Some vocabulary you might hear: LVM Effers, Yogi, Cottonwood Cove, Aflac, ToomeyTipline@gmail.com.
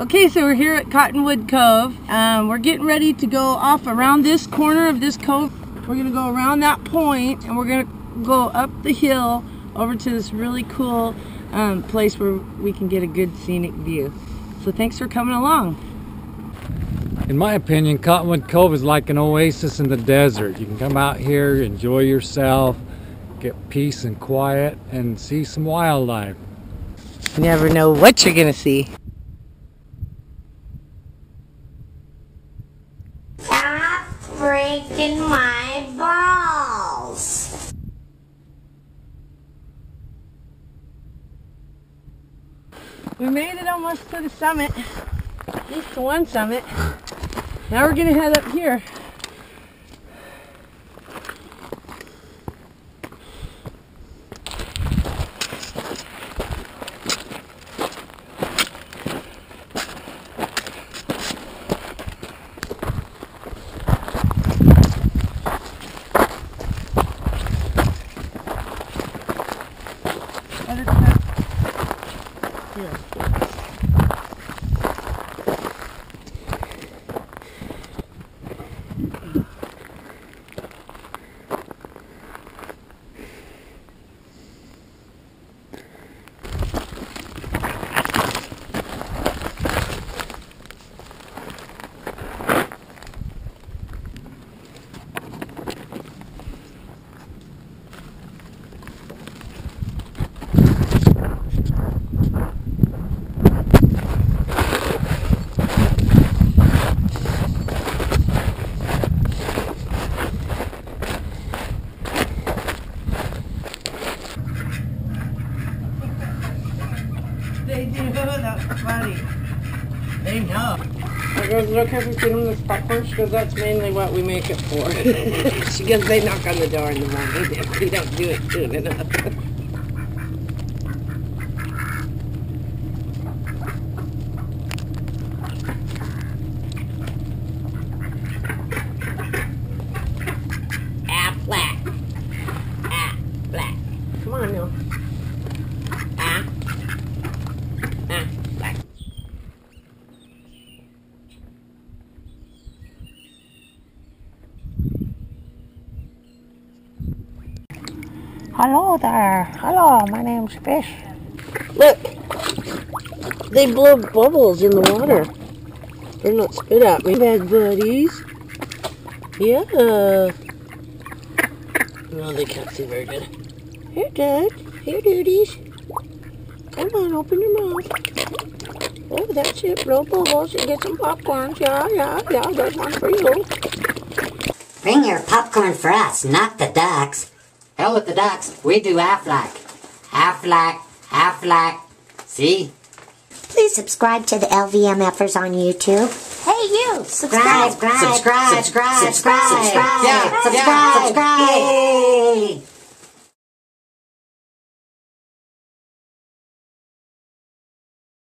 Okay, so we're here at Cottonwood Cove. We're getting ready to go off around this corner of this cove. We're going to go around that point, and we're going to go up the hill over to this really cool place where we can get a good scenic view. So thanks for coming along. In my opinion, Cottonwood Cove is like an oasis in the desert. You can come out here, enjoy yourself, get peace and quiet, and see some wildlife. You never know what you're going to see. Breaking my balls. We made it almost to the summit, at least to one summit. Now we're gonna head up here. They do, that's funny. They know. There goes no cover for them this popcorn. She goes, that's mainly what we make it for. She goes, they knock on the door in the morning if we don't do it soon enough. Hello there. Hello, my name's Fish. Look, they blow bubbles in the water. They're not spit at me, bad buddies. Yeah. No, they can't see very good. Here, Dad. Here, duties. Come on, open your mouth. Oh, that's it. Blow bubbles and get some popcorns. Yeah. There's one for you. Bring your popcorn for us, not the ducks. Hell with the ducks, we do Aflac. See? Please subscribe to the LVM Effers on YouTube. Hey, you! Subscribe! Subscribe! Subscribe! Subscribe! Subscribe! Subscribe! Yeah. Subscribe. Yay!